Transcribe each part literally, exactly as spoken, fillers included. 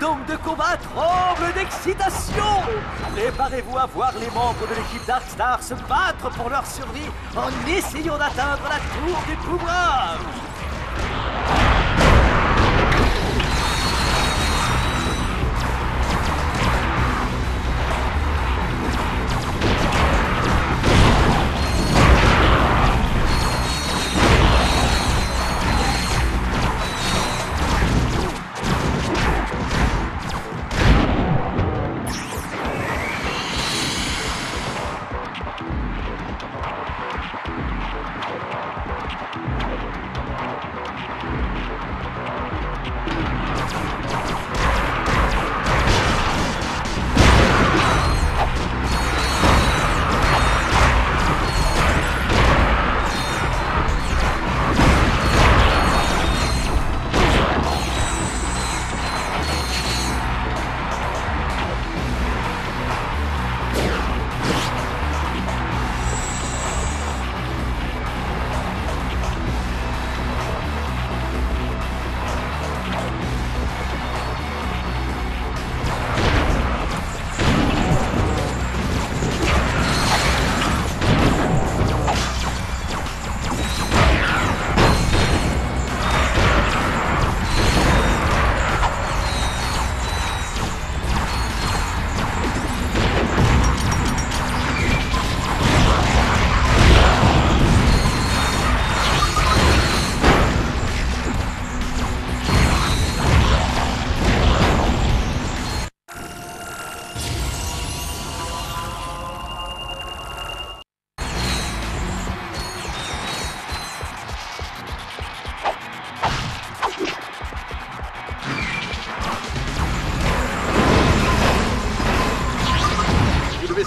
dôme de combat tremble d'excitation. Préparez-vous à voir les membres de l'équipe Darkstar se battre pour leur survie en essayant d'atteindre la tour du pouvoir.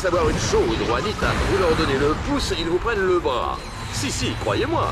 Savoir une chose, Juanita, vous leur donnez le pouce, ils vous prennent le bras. Si, si, croyez-moi.